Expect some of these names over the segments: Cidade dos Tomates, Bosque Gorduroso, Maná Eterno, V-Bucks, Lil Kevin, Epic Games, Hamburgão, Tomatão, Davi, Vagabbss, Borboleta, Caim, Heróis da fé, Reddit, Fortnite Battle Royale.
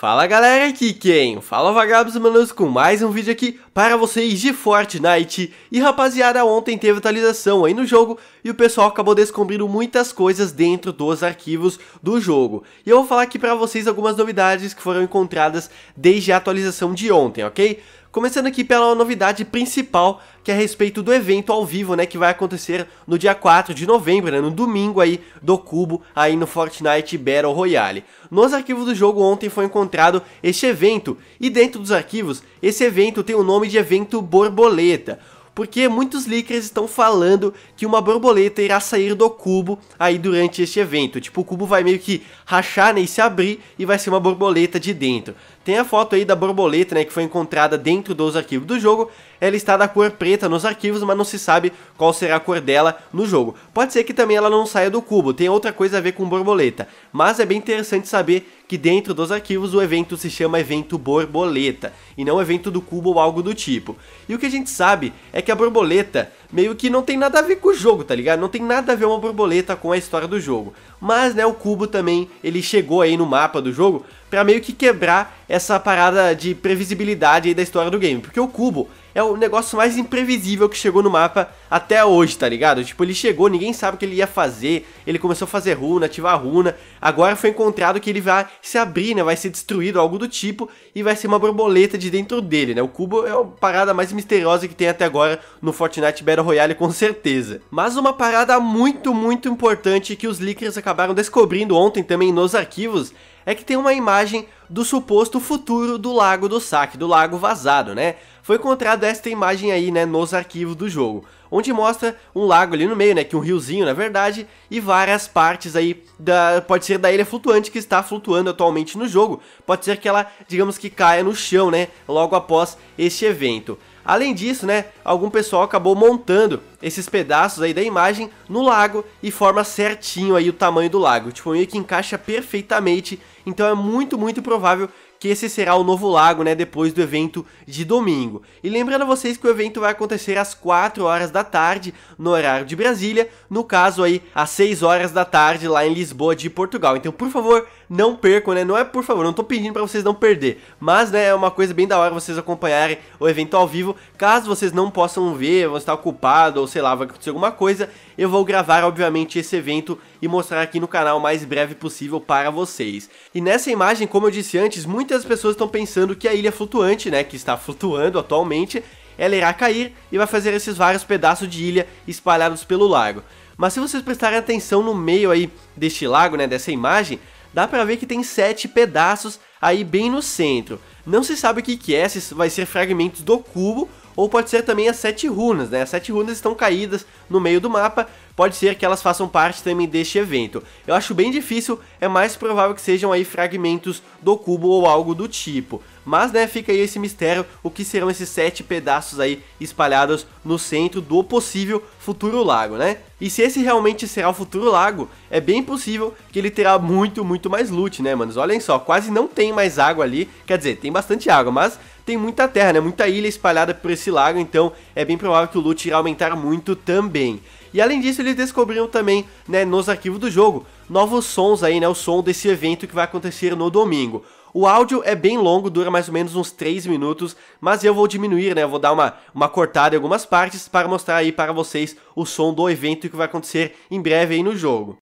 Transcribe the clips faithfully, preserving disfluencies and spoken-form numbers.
Fala galera, aqui quem? Fala Vagabbss, manos, com mais um vídeo aqui para vocês de Fortnite. E rapaziada, ontem teve atualização aí no jogo e o pessoal acabou descobrindo muitas coisas dentro dos arquivos do jogo. E eu vou falar aqui para vocês algumas novidades que foram encontradas desde a atualização de ontem, ok? Começando aqui pela novidade principal, que é a respeito do evento ao vivo, né, que vai acontecer no dia quatro de novembro, né, no domingo aí do Cubo, aí no Fortnite Battle Royale. Nos arquivos do jogo ontem foi encontrado este evento, e dentro dos arquivos, esse evento tem o nome de evento Borboleta, porque muitos leakers estão falando que uma borboleta irá sair do cubo aí durante este evento. Tipo, o cubo vai meio que rachar, né, e se abrir, e vai ser uma borboleta de dentro. Tem a foto aí da borboleta, né, que foi encontrada dentro dos arquivos do jogo. Ela está da cor preta nos arquivos, mas não se sabe qual será a cor dela no jogo. Pode ser que também ela não saia do cubo, tem outra coisa a ver com borboleta. Mas é bem interessante saber que dentro dos arquivos o evento se chama evento borboleta, e não evento do cubo ou algo do tipo. E o que a gente sabe é que a borboleta meio que não tem nada a ver com o jogo, tá ligado? Não tem nada a ver uma borboleta com a história do jogo. Mas, né, o cubo também, ele chegou aí no mapa do jogo pra meio que quebrar essa parada de previsibilidade aí da história do game. Porque o cubo é o negócio mais imprevisível que chegou no mapa até hoje, tá ligado? Tipo, ele chegou, ninguém sabe o que ele ia fazer, ele começou a fazer runa, ativar runa, agora foi encontrado que ele vai se abrir, né, vai ser destruído, algo do tipo, e vai ser uma borboleta de dentro dele, né? O cubo é a parada mais misteriosa que tem até agora no Fortnite Battle Royale, com certeza. Mas uma parada muito, muito importante que os leakers acabaram descobrindo ontem também nos arquivos, é que tem uma imagem do suposto futuro do lago do saque, do lago vazado, né? Foi encontrada esta imagem aí, né, nos arquivos do jogo, onde mostra um lago ali no meio, né, que um riozinho na verdade, e várias partes aí, da, pode ser da ilha flutuante que está flutuando atualmente no jogo, pode ser que ela, digamos que caia no chão, né, logo após este evento. Além disso, né, algum pessoal acabou montando esses pedaços aí da imagem no lago e forma certinho aí o tamanho do lago, tipo, meio que encaixa perfeitamente, então é muito, muito provável que esse será o novo lago, né, depois do evento de domingo. E lembrando a vocês que o evento vai acontecer às quatro horas da tarde, no horário de Brasília, no caso aí, às seis horas da tarde, lá em Lisboa de Portugal. Então, por favor, não percam, né, não é por favor, não tô pedindo pra vocês não perder, mas, né, é uma coisa bem da hora vocês acompanharem o evento ao vivo, caso vocês não possam ver, vão estar ocupados, ou sei lá, vai acontecer alguma coisa, eu vou gravar, obviamente, esse evento e mostrar aqui no canal o mais breve possível para vocês. E nessa imagem, como eu disse antes, muito Muitas pessoas estão pensando que a ilha flutuante, né, que está flutuando atualmente, ela irá cair e vai fazer esses vários pedaços de ilha espalhados pelo lago. Mas se vocês prestarem atenção no meio aí deste lago, né, dessa imagem, dá pra ver que tem sete pedaços aí bem no centro. Não se sabe o que que é, se vai ser fragmentos do cubo, ou pode ser também as sete runas, né? As sete runas estão caídas no meio do mapa, pode ser que elas façam parte também deste evento. Eu acho bem difícil, é mais provável que sejam aí fragmentos do cubo ou algo do tipo. Mas, né, fica aí esse mistério, o que serão esses sete pedaços aí espalhados no centro do possível futuro lago, né? E se esse realmente será o futuro lago, é bem possível que ele terá muito, muito mais loot, né, manos? Olhem só, quase não tem mais água ali, quer dizer, tem bastante água, mas tem muita terra, né, muita ilha espalhada por esse lago, então é bem provável que o loot irá aumentar muito também. E além disso, eles descobriram também, né, nos arquivos do jogo, novos sons aí, né, o som desse evento que vai acontecer no domingo. O áudio é bem longo, dura mais ou menos uns três minutos, mas eu vou diminuir, né, eu vou dar uma, uma cortada em algumas partes para mostrar aí para vocês o som do evento que vai acontecer em breve aí no jogo.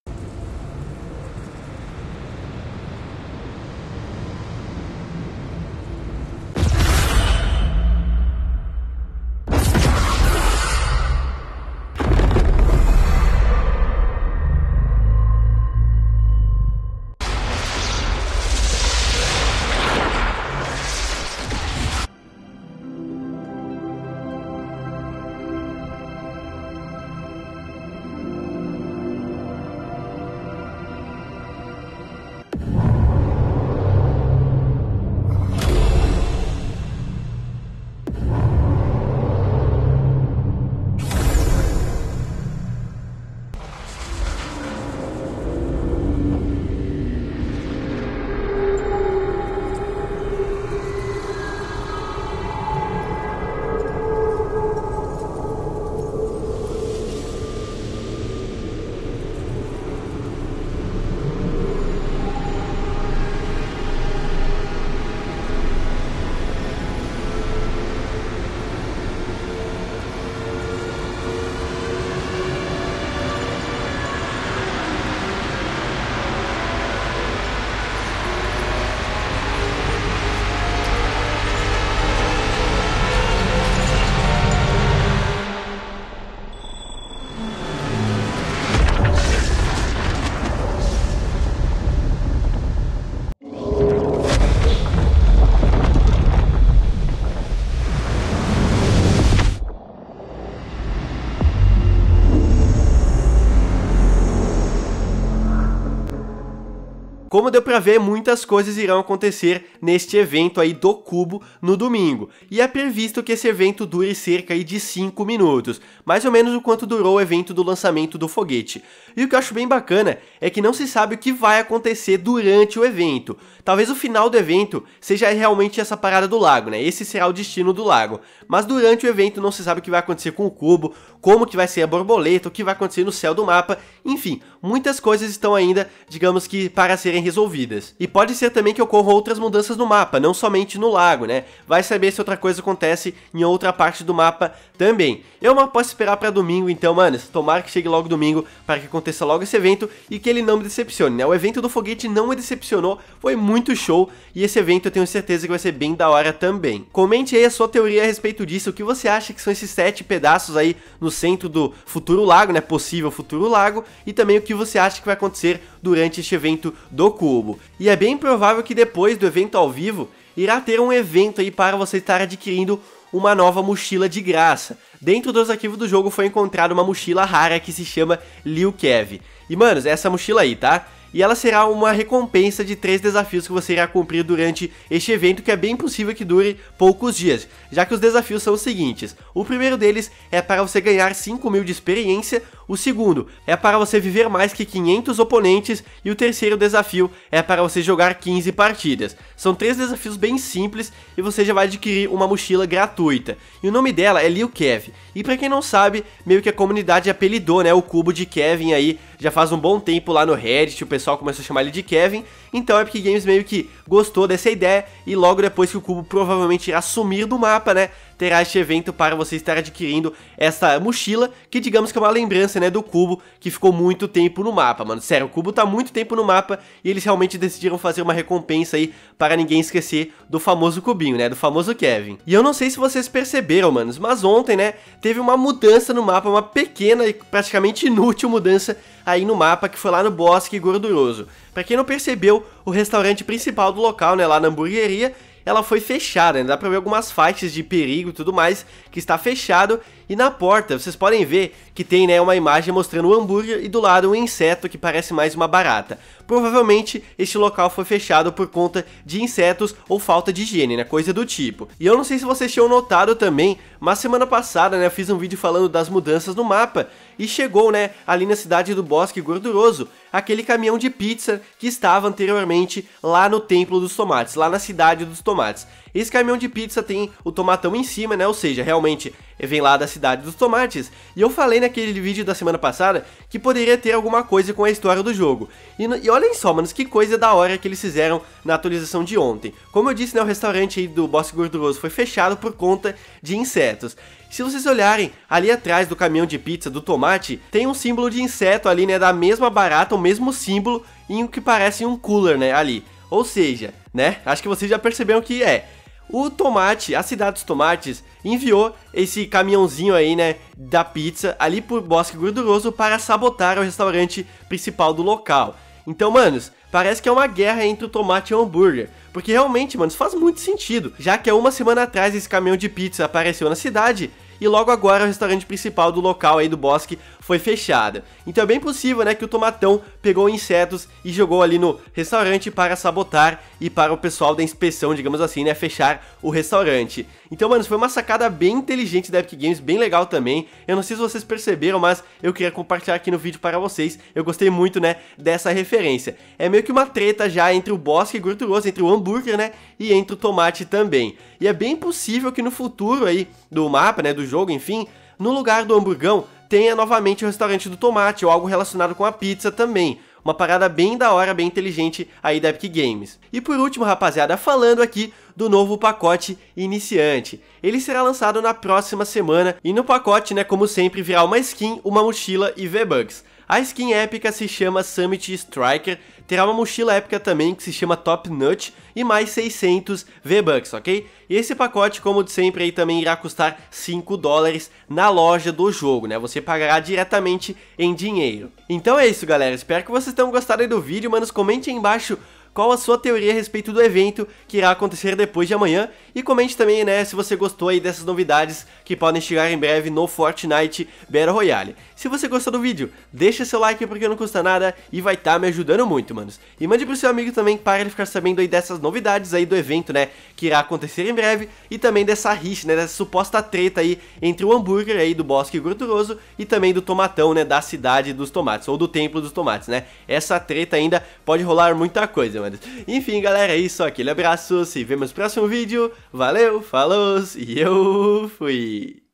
Como deu pra ver, muitas coisas irão acontecer neste evento aí do Cubo no domingo. E é previsto que esse evento dure cerca aí de cinco minutos, mais ou menos o quanto durou o evento do lançamento do foguete. E o que eu acho bem bacana é que não se sabe o que vai acontecer durante o evento. Talvez o final do evento seja realmente essa parada do lago, né? Esse será o destino do lago. Mas durante o evento não se sabe o que vai acontecer com o cubo, como que vai ser a borboleta, o que vai acontecer no céu do mapa, enfim, muitas coisas estão ainda, digamos que, para serem resolvidas. E pode ser também que ocorram outras mudanças no mapa, não somente no lago, né? Vai saber se outra coisa acontece em outra parte do mapa também. Eu mal posso esperar pra domingo, então, manos, tomara que chegue logo domingo para que aconteça logo esse evento e que ele não me decepcione, né? O evento do foguete não me decepcionou, foi muito show e esse evento eu tenho certeza que vai ser bem da hora também. Comente aí a sua teoria a respeito disso, o que você acha que são esses sete pedaços aí no centro do futuro lago, né? Possível futuro lago, e também o que você acha que vai acontecer durante este evento do Cubo. E é bem provável que depois do evento ao vivo, irá ter um evento aí para você estar adquirindo uma nova mochila de graça. Dentro dos arquivos do jogo foi encontrada uma mochila rara que se chama Lil Kevin. E manos, é essa mochila aí, tá? E ela será uma recompensa de três desafios que você irá cumprir durante este evento, que é bem possível que dure poucos dias, já que os desafios são os seguintes. O primeiro deles é para você ganhar cinco mil de experiência, o segundo é para você viver mais que quinhentos oponentes e o terceiro desafio é para você jogar quinze partidas. São três desafios bem simples e você já vai adquirir uma mochila gratuita. E o nome dela é Lil Kevin. E pra quem não sabe, meio que a comunidade apelidou, né, o cubo de Kevin aí, já faz um bom tempo lá no Reddit, o pessoal começou a chamar ele de Kevin. Então a Epic Games meio que gostou dessa ideia e logo depois que o cubo provavelmente irá sumir do mapa, né, terá este evento para você estar adquirindo essa mochila, que digamos que é uma lembrança, né, do cubo, que ficou muito tempo no mapa, mano. Sério, o cubo tá muito tempo no mapa e eles realmente decidiram fazer uma recompensa aí para ninguém esquecer do famoso cubinho, né, do famoso Kevin. E eu não sei se vocês perceberam, manos, mas ontem, né, teve uma mudança no mapa, uma pequena e praticamente inútil mudança aí no mapa, que foi lá no Bosque Gorduroso. Pra quem não percebeu, o restaurante principal do local, né, lá na hamburgueria, ela foi fechada, né? Dá pra ver algumas faixas de perigo e tudo mais, que está fechado. E na porta, vocês podem ver que tem, né, uma imagem mostrando o hambúrguer e do lado um inseto que parece mais uma barata. Provavelmente este local foi fechado por conta de insetos ou falta de higiene, né, coisa do tipo. E eu não sei se vocês tinham notado também, mas semana passada, né, eu fiz um vídeo falando das mudanças no mapa e chegou, né, ali na cidade do Bosque Gorduroso, aquele caminhão de pizza que estava anteriormente lá no Templo dos Tomates, lá na Cidade dos Tomates. Esse caminhão de pizza tem o tomatão em cima, né, ou seja, realmente vem lá da Cidade dos Tomates. E eu falei naquele vídeo da semana passada que poderia ter alguma coisa com a história do jogo. E, e olhem só, manos, que coisa da hora que eles fizeram na atualização de ontem. Como eu disse, né, o restaurante aí do Bosque Gorduroso foi fechado por conta de insetos. Se vocês olharem, ali atrás do caminhão de pizza do tomate, tem um símbolo de inseto ali, né, da mesma barata, o mesmo símbolo, em o que parece um cooler, né, ali. Ou seja, né, acho que vocês já perceberam que é... O tomate, a Cidade dos Tomates, enviou esse caminhãozinho aí, né, da pizza ali pro Bosque Gorduroso para sabotar o restaurante principal do local. Então, manos, parece que é uma guerra entre o tomate e o hambúrguer, porque realmente, manos, faz muito sentido, já que há uma semana atrás esse caminhão de pizza apareceu na cidade e logo agora o restaurante principal do local aí do bosque foi fechado. Então é bem possível, né, que o tomatão pegou insetos e jogou ali no restaurante para sabotar e para o pessoal da inspeção, digamos assim, né, fechar o restaurante. Então, mano, foi uma sacada bem inteligente da Epic Games, bem legal também. Eu não sei se vocês perceberam, mas eu queria compartilhar aqui no vídeo para vocês. Eu gostei muito, né, dessa referência. É meio que uma treta já entre o Bosque Gorduroso, entre o hambúrguer, né, e entre o tomate também. E é bem possível que no futuro aí do mapa, né, do jogo, enfim, no lugar do hamburgão tenha novamente o restaurante do tomate ou algo relacionado com a pizza também. Uma parada bem da hora, bem inteligente aí da Epic Games. E por último, rapaziada, falando aqui do novo pacote iniciante. Ele será lançado na próxima semana e no pacote, né, como sempre, virá uma skin, uma mochila e V-Bucks. A skin épica se chama Summit Striker, terá uma mochila épica também que se chama Top Nut e mais seiscentos V-Bucks, ok? E esse pacote, como de sempre, aí também irá custar cinco dólares na loja do jogo, né? Você pagará diretamente em dinheiro. Então é isso, galera. Espero que vocês tenham gostado aí do vídeo, manos. Comente aí embaixo qual a sua teoria a respeito do evento que irá acontecer depois de amanhã, e comente também, né, se você gostou aí dessas novidades que podem chegar em breve no Fortnite Battle Royale. Se você gostou do vídeo, deixa seu like porque não custa nada e vai estar tá me ajudando muito, manos. E mande pro seu amigo também para ele ficar sabendo aí dessas novidades aí do evento, né, que irá acontecer em breve, e também dessa rixa, né, dessa suposta treta aí entre o hambúrguer aí do Bosque Gorduroso e também do Tomatão, né, da Cidade dos Tomates, ou do Templo dos Tomates, né. Essa treta ainda pode rolar muita coisa, mano. Enfim, galera, é isso, aquele abraço, se vemos no próximo vídeo, valeu, falou, e eu fui!